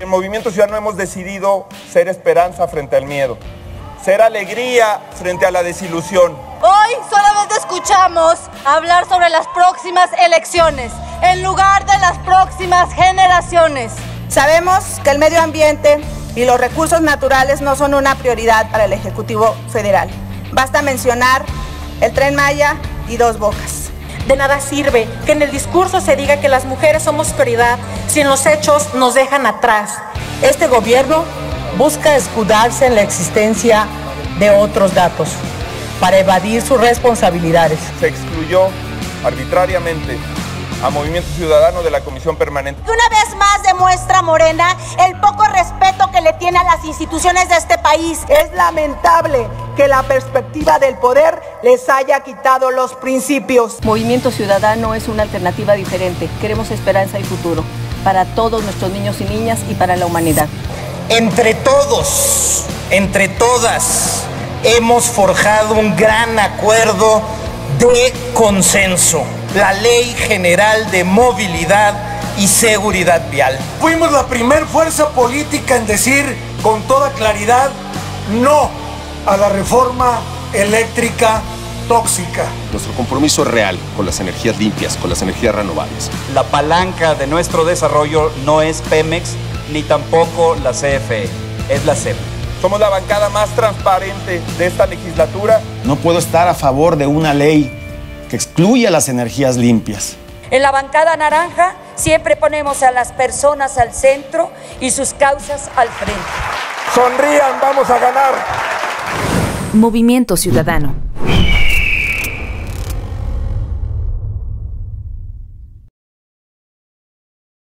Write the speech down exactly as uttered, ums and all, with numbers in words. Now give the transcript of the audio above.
En Movimiento Ciudadano hemos decidido ser esperanza frente al miedo, ser alegría frente a la desilusión. Hoy solamente escuchamos hablar sobre las próximas elecciones, en lugar de las próximas generaciones. Sabemos que el medio ambiente y los recursos naturales no son una prioridad para el Ejecutivo Federal. Basta mencionar el Tren Maya y Dos Bocas. De nada sirve que en el discurso se diga que las mujeres somos prioridad si en los hechos nos dejan atrás. Este gobierno busca escudarse en la existencia de otros datos para evadir sus responsabilidades. Se excluyó arbitrariamente a Movimiento Ciudadano de la Comisión Permanente. Una vez más demuestra Morena el poco respeto que le tiene a las instituciones de este país. Es lamentable que la perspectiva del poder les haya quitado los principios. Movimiento Ciudadano es una alternativa diferente. Queremos esperanza y futuro para todos nuestros niños y niñas y para la humanidad. Entre todos, entre todas, hemos forjado un gran acuerdo de consenso. La Ley General de Movilidad y Seguridad Vial. Fuimos la primer fuerza política en decir con toda claridad no a la reforma eléctrica tóxica. Nuestro compromiso es real con las energías limpias, con las energías renovables. La palanca de nuestro desarrollo no es Pemex ni tampoco la C F E, es la C E P. Somos la bancada más transparente de esta legislatura. No puedo estar a favor de una ley que excluya las energías limpias. En la Bancada Naranja siempre ponemos a las personas al centro y sus causas al frente. Sonrían, vamos a ganar. Movimiento Ciudadano.